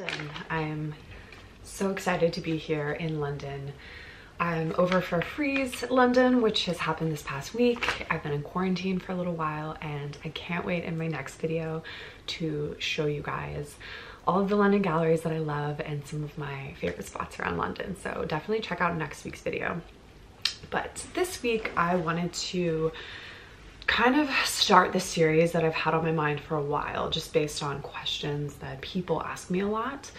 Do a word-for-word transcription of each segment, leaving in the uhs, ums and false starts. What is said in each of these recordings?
London. I'm so excited to be here in London. I'm over for Freeze London, which has happened this past week. I've been in quarantine for a little while and I can't wait in my next video to show you guys all of the London galleries that I love and some of my favorite spots around London. So definitely check out next week's video. But this week I wanted to kind of start the series that I've had on my mind for a while, just based on questions that people ask me a lot.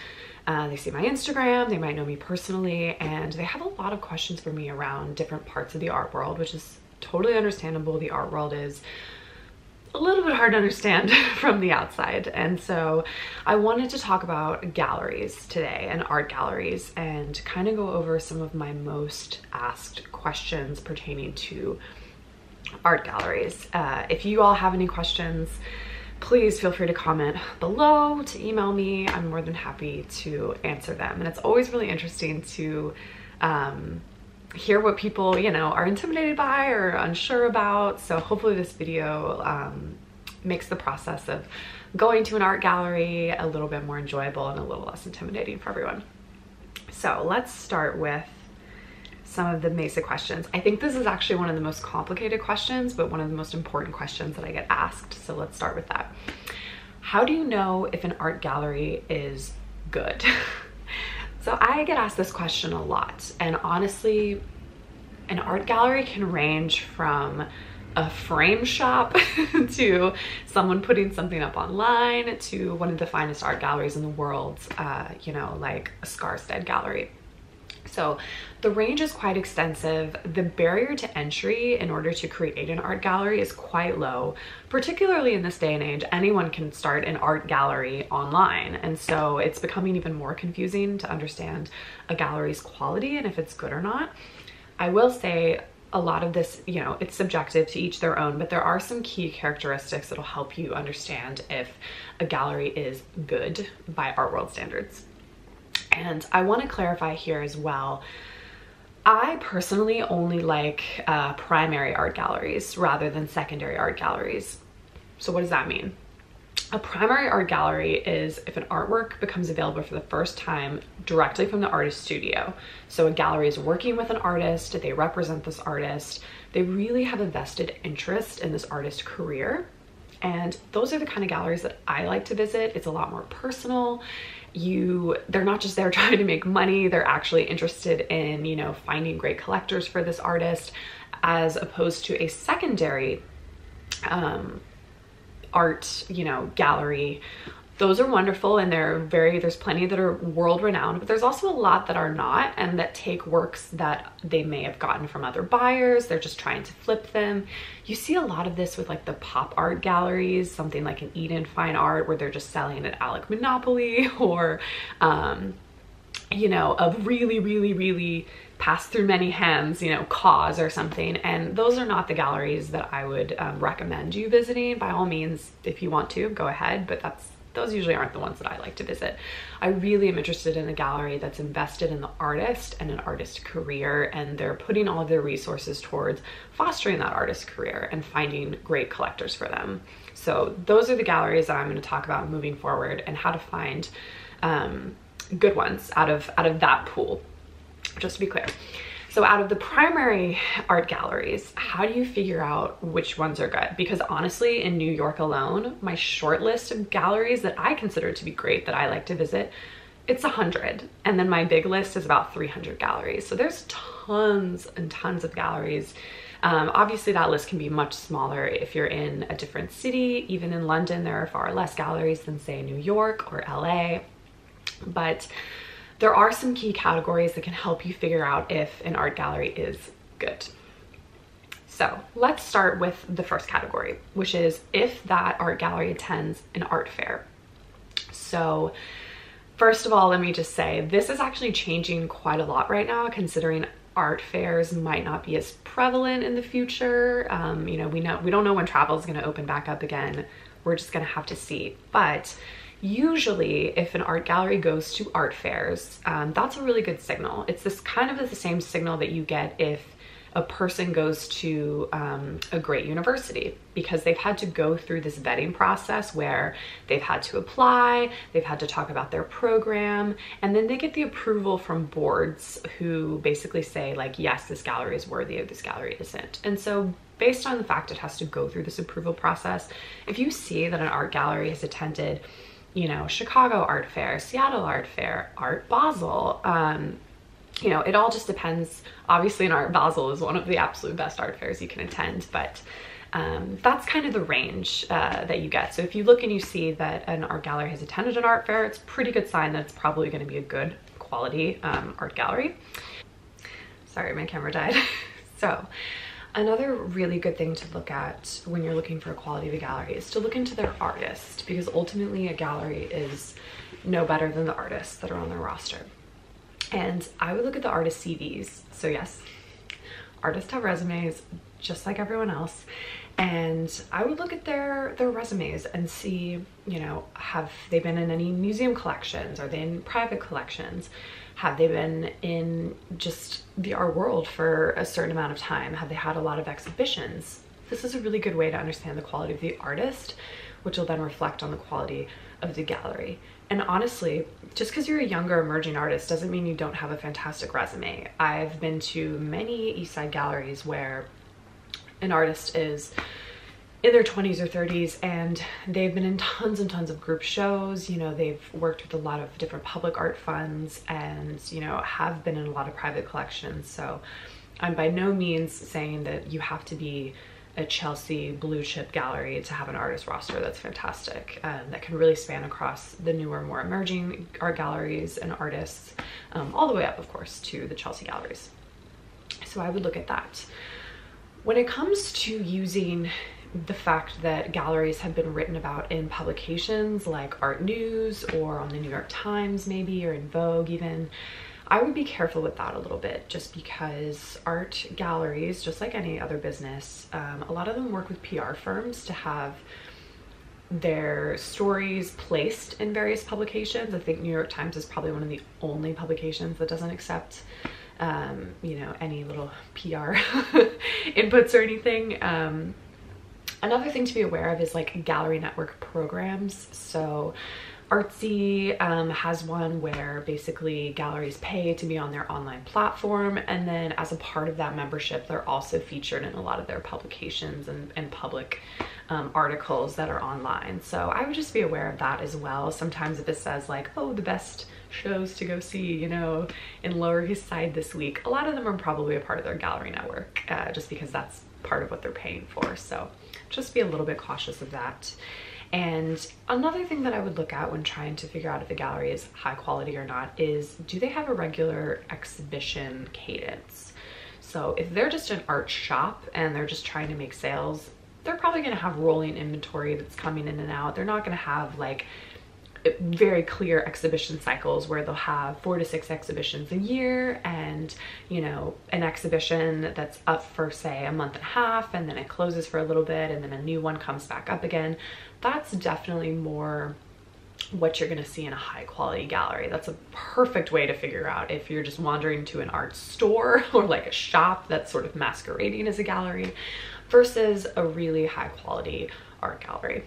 Uh, they see my Instagram, they might know me personally, and they have a lot of questions for me around different parts of the art world, which is totally understandable. The art world is a little bit hard to understand from the outside. And so I wanted to talk about galleries today and art galleries and kind of go over some of my most asked questions pertaining to art galleries. Uh, if you all have any questions, please feel free to comment below, to email me. I'm more than happy to answer them. And it's always really interesting to um, hear what people, you know, are intimidated by or unsure about. So hopefully this video um, makes the process of going to an art gallery a little bit more enjoyable and a little less intimidating for everyone. So let's start with some of the basic questions. I think this is actually one of the most complicated questions, but one of the most important questions that I get asked. So let's start with that. How do you know if an art gallery is good? So I get asked this question a lot. And honestly, an art gallery can range from a frame shop to someone putting something up online to one of the finest art galleries in the world, uh, you know, like a Scarstead Gallery. So the range is quite extensive. The barrier to entry in order to create an art gallery is quite low, particularly in this day and age. Anyone can start an art gallery online. And so it's becoming even more confusing to understand a gallery's quality and if it's good or not. I will say a lot of this, you know, it's subjective, to each their own, but there are some key characteristics that'll help you understand if a gallery is good by art world standards. And I want to clarify here as well, I personally only like uh, primary art galleries rather than secondary art galleries. So what does that mean? A primary art gallery is if an artwork becomes available for the first time directly from the artist's studio. So a gallery is working with an artist, they represent this artist, they really have a vested interest in this artist's career. And those are the kind of galleries that I like to visit. It's a lot more personal. You, they're not just there trying to make money, they're actually interested in, you know, finding great collectors for this artist, as opposed to a secondary um, art, you know, gallery. Those are wonderful and they're very, there's plenty that are world renowned, but there's also a lot that are not and that take works that they may have gotten from other buyers. They're just trying to flip them. You see a lot of this with like the pop art galleries, something like an Eden Fine Art where they're just selling an Alec Monopoly or, um, you know, a really, really, really passed through many hands, you know, cause or something. And those are not the galleries that I would um, recommend you visiting. By all means, if you want to, go ahead, but that's, those usually aren't the ones that I like to visit. I really am interested in a gallery that's invested in the artist and an artist's career, and they're putting all of their resources towards fostering that artist's career and finding great collectors for them. So those are the galleries that I'm going to talk about moving forward and how to find um, good ones out of, out of that pool, just to be clear. So out of the primary art galleries, how do you figure out which ones are good? Because honestly, in New York alone, my short list of galleries that I consider to be great that I like to visit, it's a hundred. And then my big list is about three hundred galleries. So there's tons and tons of galleries. Um, obviously that list can be much smaller if you're in a different city. Even in London, there are far less galleries than say New York or L A. But there are some key categories that can help you figure out if an art gallery is good. So let's start with the first category, which is if that art gallery attends an art fair. So first of all, let me just say this is actually changing quite a lot right now, considering art fairs might not be as prevalent in the future. Um, you know, we know we don't know when travel is going to open back up again. We're just going to have to see. But usually if an art gallery goes to art fairs, um, that's a really good signal. It's this kind of the same signal that you get if a person goes to um, a great university, because they've had to go through this vetting process where they've had to apply, they've had to talk about their program, and then they get the approval from boards who basically say like, yes, this gallery is worthy or this gallery isn't. And so based on the fact it has to go through this approval process, if you see that an art gallery has attended, you know, Chicago Art Fair, Seattle Art Fair, Art Basel, um, you know, it all just depends. Obviously, an Art Basel is one of the absolute best art fairs you can attend, but um, that's kind of the range uh, that you get. So if you look and you see that an art gallery has attended an art fair, it's a pretty good sign that it's probably going to be a good quality um, art gallery. Sorry, my camera died. So another really good thing to look at when you're looking for a quality of a gallery is to look into their artist, because ultimately a gallery is no better than the artists that are on their roster. And I would look at the artist C Vs. So yes, artists have resumes just like everyone else. And I would look at their, their resumes and see, you know, have they been in any museum collections? Are they in private collections? Have they been in just the art world for a certain amount of time? Have they had a lot of exhibitions? This is a really good way to understand the quality of the artist, which will then reflect on the quality of the gallery. And honestly, just because you're a younger emerging artist doesn't mean you don't have a fantastic resume. I've been to many East Side galleries where an artist is in their twenties or thirties and they've been in tons and tons of group shows. You know, they've worked with a lot of different public art funds and, you know, have been in a lot of private collections. So I'm by no means saying that you have to be a Chelsea blue chip gallery to have an artist roster that's fantastic, um, that can really span across the newer, more emerging art galleries and artists, um, all the way up, of course, to the Chelsea galleries. So I would look at that. When it comes to using the fact that galleries have been written about in publications like Art News or on the New York Times maybe, or in Vogue even, I would be careful with that a little bit, just because art galleries, just like any other business, um, a lot of them work with P R firms to have their stories placed in various publications. I think New York Times is probably one of the only publications that doesn't accept, um, you know, any little P R inputs or anything. Um, another thing to be aware of is like gallery network programs. So Artsy um, has one where basically galleries pay to be on their online platform, and then as a part of that membership, they're also featured in a lot of their publications and, and public um, articles that are online. So I would just be aware of that as well. Sometimes if it says like, oh, the best shows to go see, you know, in Lower East Side this week, a lot of them are probably a part of their gallery network, uh, just because that's part of what they're paying for. So just be a little bit cautious of that. And another thing that I would look at when trying to figure out if a gallery is high quality or not is, do they have a regular exhibition cadence? So if they're just an art shop and they're just trying to make sales, they're probably going to have rolling inventory that's coming in and out. They're not going to have like very clear exhibition cycles where they'll have four to six exhibitions a year and, you know, an exhibition that's up for say a month and a half and then it closes for a little bit and then a new one comes back up again. That's definitely more what you're going to see in a high quality gallery. That's a perfect way to figure out if you're just wandering to an art store or like a shop that's sort of masquerading as a gallery versus a really high quality art gallery.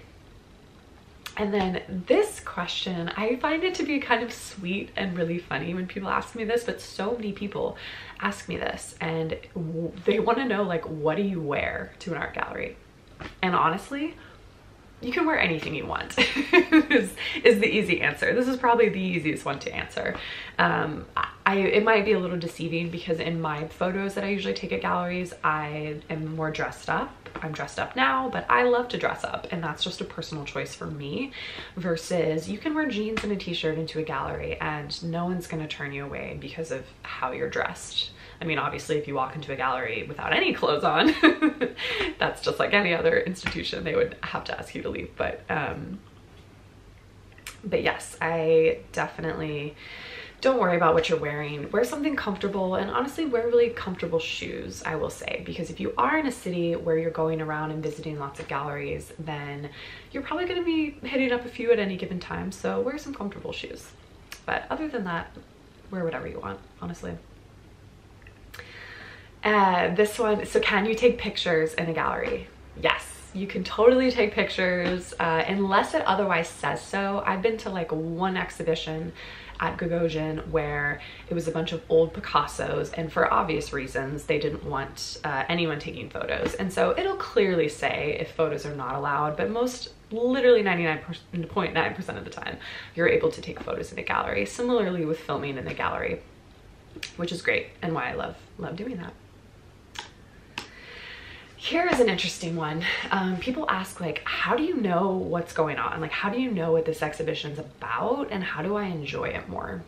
And then this question, I find it to be kind of sweet and really funny when people ask me this, but so many people ask me this and they want to know like, what do you wear to an art gallery? And honestly, you can wear anything you want is, is the easy answer. This is probably the easiest one to answer. Um, I, it might be a little deceiving because in my photos that I usually take at galleries, I am more dressed up. I'm dressed up now, but I love to dress up and that's just a personal choice for me, versus you can wear jeans and a t-shirt into a gallery and no one's going to turn you away because of how you're dressed. I mean, obviously if you walk into a gallery without any clothes on, that's just like any other institution, they would have to ask you to leave. But, um, but yes, I definitely don't worry about what you're wearing. Wear something comfortable, and honestly wear really comfortable shoes, I will say, because if you are in a city where you're going around and visiting lots of galleries, then you're probably going to be hitting up a few at any given time. So wear some comfortable shoes. But other than that, wear whatever you want, honestly. Uh, this one, so can you take pictures in a gallery? Yes, you can totally take pictures, uh, unless it otherwise says so. I've been to like one exhibition at Gagosian where it was a bunch of old Picassos, and for obvious reasons, they didn't want uh, anyone taking photos. And so it'll clearly say if photos are not allowed, but most, literally ninety-nine point nine percent of the time, you're able to take photos in a gallery. Similarly with filming in a gallery, which is great and why I love, love doing that. Here is an interesting one. Um, people ask, like, how do you know what's going on? Like, how do you know what this exhibition's about, and how do I enjoy it more?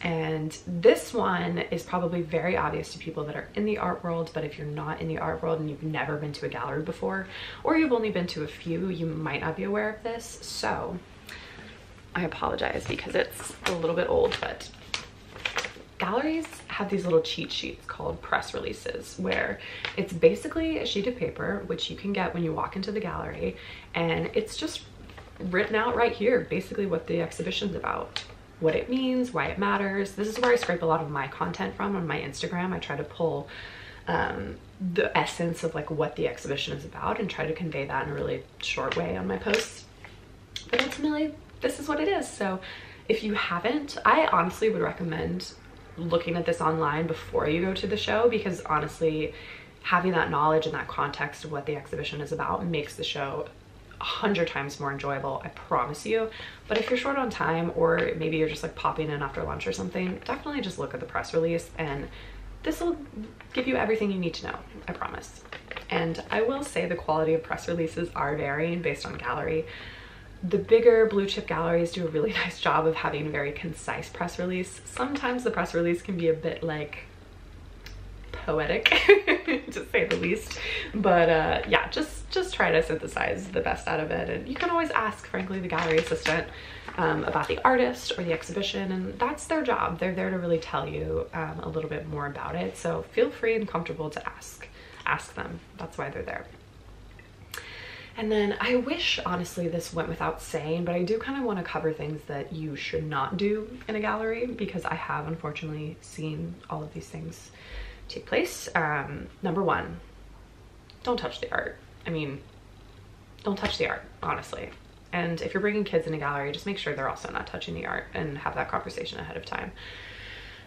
And this one is probably very obvious to people that are in the art world, but if you're not in the art world and you've never been to a gallery before, or you've only been to a few, you might not be aware of this. So I apologize because it's a little bit old, but galleries have these little cheat sheets called press releases, where it's basically a sheet of paper, which you can get when you walk into the gallery, and it's just written out right here, basically what the exhibition's about, what it means, why it matters. This is where I scrape a lot of my content from on my Instagram. I try to pull um, the essence of like what the exhibition is about and try to convey that in a really short way on my posts. But ultimately, this is what it is. So if you haven't, I honestly would recommend looking at this online before you go to the show, because honestly, having that knowledge and that context of what the exhibition is about makes the show a hundred times more enjoyable, I promise you. But if you're short on time, or maybe you're just like popping in after lunch or something, definitely just look at the press release, and this will give you everything you need to know, I promise. And I will say the quality of press releases are varying based on gallery. The bigger blue chip galleries do a really nice job of having a very concise press release. Sometimes the press release can be a bit like poetic, to say the least. But uh, yeah, just, just try to synthesize the best out of it. And you can always ask, frankly, the gallery assistant um, about the artist or the exhibition, and that's their job. They're there to really tell you um, a little bit more about it. So feel free and comfortable to ask, ask them. That's why they're there. And then I wish, honestly, this went without saying, but I do kind of want to cover things that you should not do in a gallery, because I have unfortunately seen all of these things take place. Um, number one, don't touch the art. I mean, don't touch the art, honestly. And if you're bringing kids in a gallery, just make sure they're also not touching the art and have that conversation ahead of time.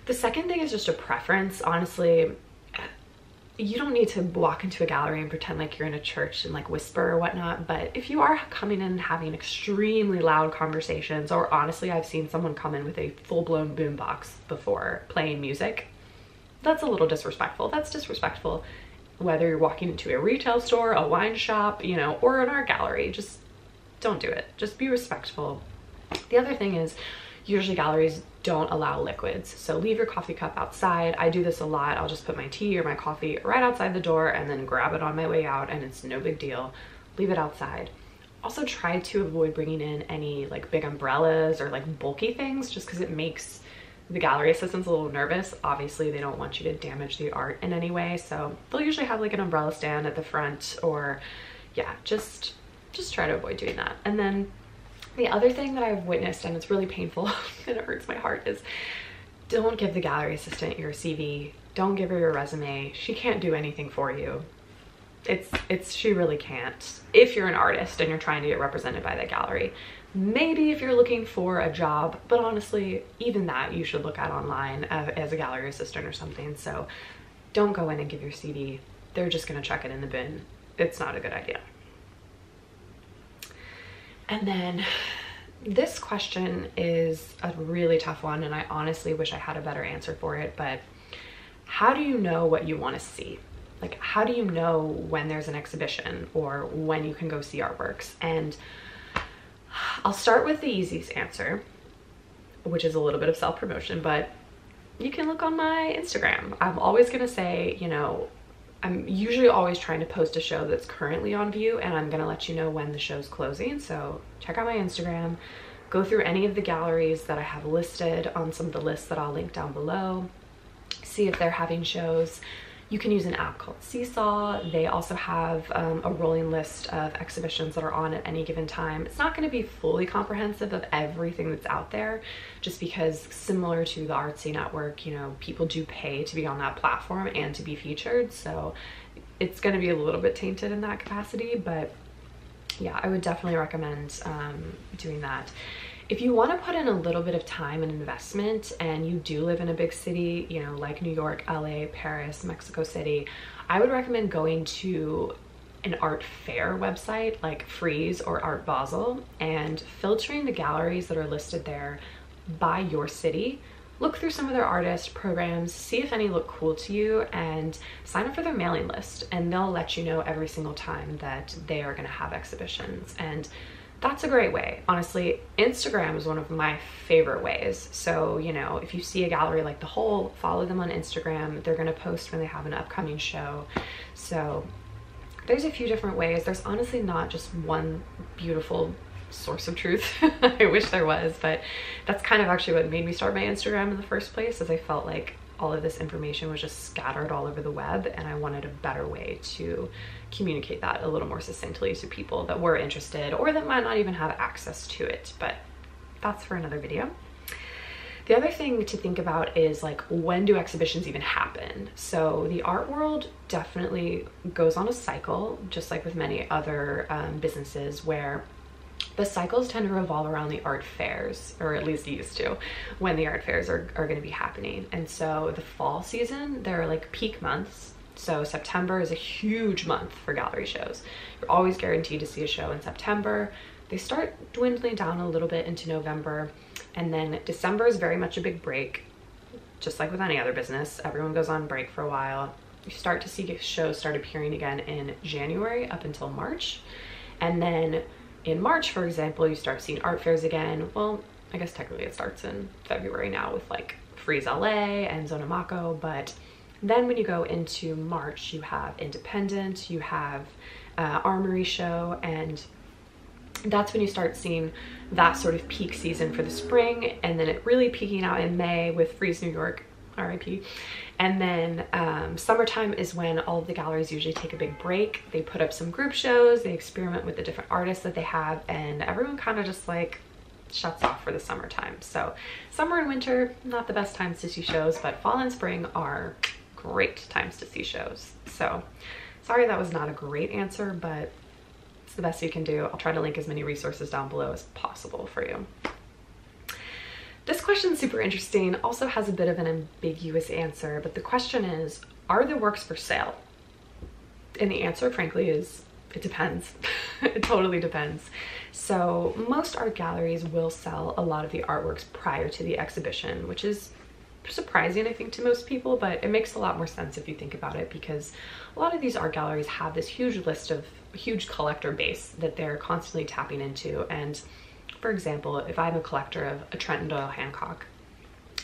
The second thing is just a preference, honestly. You don't need to walk into a gallery and pretend like you're in a church and like whisper or whatnot, but if you are coming in and having extremely loud conversations, or honestly, I've seen someone come in with a full-blown boombox before playing music, that's a little disrespectful. That's disrespectful whether you're walking into a retail store, a wine shop, you know, or an art gallery. Just don't do it. Just be respectful. The other thing is, usually galleries don't allow liquids, so leave your coffee cup outside. I do this a lot. I'll just put my tea or my coffee right outside the door and then grab it on my way out, and it's no big deal. Leave it outside. Also try to avoid bringing in any like big umbrellas or like bulky things, just because it makes the gallery assistants a little nervous. Obviously, they don't want you to damage the art in any way, so they'll usually have like an umbrella stand at the front, or yeah, just just try to avoid doing that. And then the other thing that I've witnessed, and it's really painful and it hurts my heart, is don't give the gallery assistant your C V. Don't give her your resume. She can't do anything for you. It's, it's, she really can't. If you're an artist and you're trying to get represented by that gallery, maybe if you're looking for a job, but honestly, even that you should look at online uh, as a gallery assistant or something. So don't go in and give your C V. They're just going to chuck it in the bin. It's not a good idea. And then this question is a really tough one, and I honestly wish I had a better answer for it, but how do you know what you want to see? Like, how do you know when there's an exhibition or when you can go see artworks? And I'll start with the easiest answer, which is a little bit of self-promotion, but you can look on my Instagram. I'm always going to say, you know, I'm usually always trying to post a show that's currently on view, and I'm gonna let you know when the show's closing. So check out my Instagram, go through any of the galleries that I have listed on some of the lists that I'll link down below, see if they're having shows. You can use an app called Seesaw. They also have um, a rolling list of exhibitions that are on at any given time. It's not going to be fully comprehensive of everything that's out there, just because similar to the Artsy network, you know, people do pay to be on that platform and to be featured, so it's going to be a little bit tainted in that capacity. But yeah, I would definitely recommend um, doing that. If you want to put in a little bit of time and investment and you do live in a big city, you know, like New York, L A, Paris, Mexico City, I would recommend going to an art fair website like Freeze or Art Basel and filtering the galleries that are listed there by your city. Look through some of their artist programs, see if any look cool to you, and sign up for their mailing list, and they'll let you know every single time that they are going to have exhibitions. And that's a great way. Honestly, Instagram is one of my favorite ways. So, you know, if you see a gallery like The Hole, follow them on Instagram. They're going to post when they have an upcoming show. So there's a few different ways. There's honestly not just one beautiful source of truth. I wish there was, but that's kind of actually what made me start my Instagram in the first place, is I felt like all of this information was just scattered all over the web, and I wanted a better way to communicate that a little more succinctly to people that were interested or that might not even have access to it. But that's for another video. The other thing to think about is, like, when do exhibitions even happen? So the art world definitely goes on a cycle, just like with many other um, businesses, where the cycles tend to revolve around the art fairs, or at least used to, when the art fairs are, are going to be happening. And so the fall season, they're like peak months. So September is a huge month for gallery shows. You're always guaranteed to see a show in September. They start dwindling down a little bit into November. And then December is very much a big break. Just like with any other business, everyone goes on break for a while. You start to see shows start appearing again in January up until March. And then in March, for example, you start seeing art fairs again. Well, I guess technically it starts in February now with like Freeze L A and Zona Maco, but then when you go into March, you have Independent, you have uh, Armory Show, and that's when you start seeing that sort of peak season for the spring, and then it really peaking out in May with Freeze New York, R I P. And then um, summertime is when all of the galleries usually take a big break. They put up some group shows, they experiment with the different artists that they have, and everyone kind of just like shuts off for the summertime. So summer and winter, not the best times to see shows, but fall and spring are great times to see shows. So sorry that was not a great answer, but it's the best you can do. I'll try to link as many resources down below as possible for you. This question's super interesting, also has a bit of an ambiguous answer, but the question is, are the works for sale? And the answer, frankly, is it depends. It totally depends. So most art galleries will sell a lot of the artworks prior to the exhibition, which is surprising, I think, to most people, but it makes a lot more sense if you think about it, because a lot of these art galleries have this huge list of huge collector base that they're constantly tapping into. And for example, if I'm a collector of a Trenton Doyle Hancock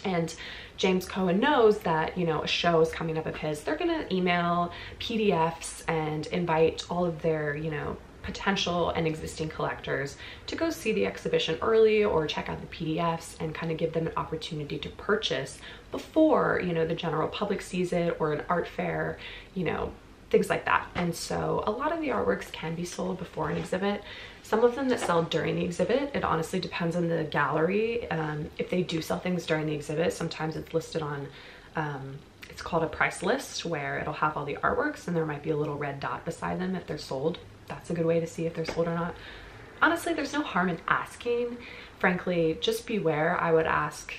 and James Cohen knows that, you know, a show is coming up of his, they're going to email P D Fs and invite all of their, you know, potential and existing collectors to go see the exhibition early or check out the P D Fs and kind of give them an opportunity to purchase before, you know, the general public sees it or an art fair, you know, things like that. And so a lot of the artworks can be sold before an exhibit. Some of them that sell during the exhibit, it honestly depends on the gallery. Um, if they do sell things during the exhibit, sometimes it's listed on, um, it's called a price list, where it'll have all the artworks and there might be a little red dot beside them if they're sold. That's a good way to see if they're sold or not. Honestly, there's no harm in asking. Frankly, just beware. I would ask,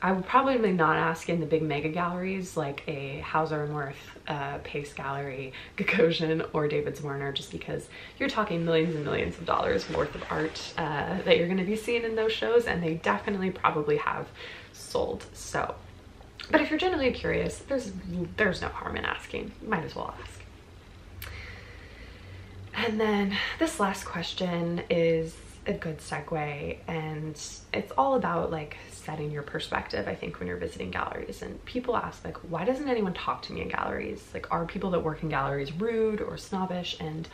I would probably not ask in the big mega galleries like a Hauser and Worth, uh, Pace Gallery, Gagosian, or David Zwirner, just because you're talking millions and millions of dollars worth of art uh, that you're going to be seeing in those shows, and they definitely probably have sold. So, but if you're generally curious, there's there's no harm in asking. You might as well ask. And then this last question is a good segue, and it's all about like setting your perspective, I think, when you're visiting galleries. And people ask, like, why doesn't anyone talk to me in galleries? Like, are people that work in galleries rude or snobbish? And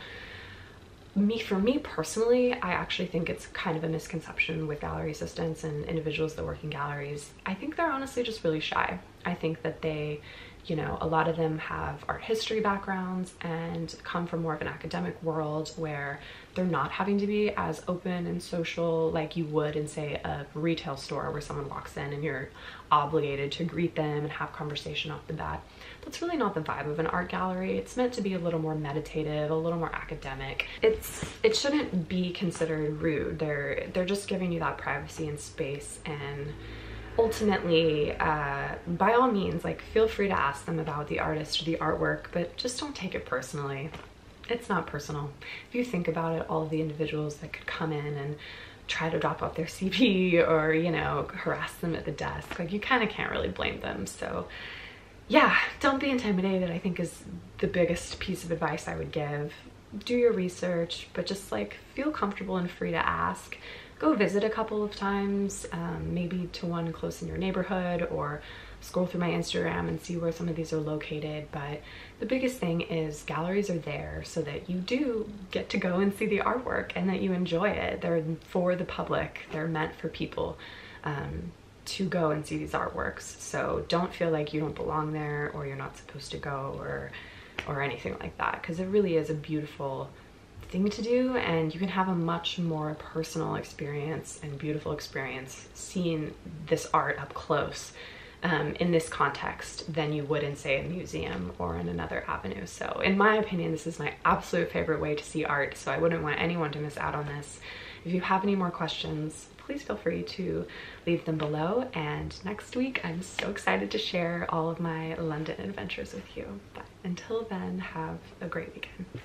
me, for me personally, I actually think it's kind of a misconception with gallery assistants and individuals that work in galleries. I think they're honestly just really shy. I think that they you know, a lot of them have art history backgrounds and come from more of an academic world where they're not having to be as open and social like you would in, say, a retail store where someone walks in and you're obligated to greet them and have conversation off the bat. That's really not the vibe of an art gallery. It's meant to be a little more meditative, a little more academic. It's it shouldn't be considered rude. They're they're just giving you that privacy and space, and ultimately, uh, by all means, like, feel free to ask them about the artist or the artwork, but just don't take it personally. It's not personal. If you think about it, all of the individuals that could come in and try to drop off their C P or, you know, harass them at the desk, like, you kind of can't really blame them. So yeah, don't be intimidated, I think, is the biggest piece of advice I would give. Do your research, but just, like, feel comfortable and free to ask. Go visit a couple of times, um, maybe to one close in your neighborhood, or scroll through my Instagram and see where some of these are located. But the biggest thing is galleries are there so that you do get to go and see the artwork and that you enjoy it. They're for the public. They're meant for people um, to go and see these artworks. So don't feel like you don't belong there or you're not supposed to go or, or anything like that, because it really is a beautiful thing to do, and you can have a much more personal experience and beautiful experience seeing this art up close um, in this context than you would in, say, a museum or in another avenue. So in my opinion, this is my absolute favorite way to see art, so I wouldn't want anyone to miss out on this. If you have any more questions, please feel free to leave them below, and next week I'm so excited to share all of my London adventures with you. But until then, have a great weekend.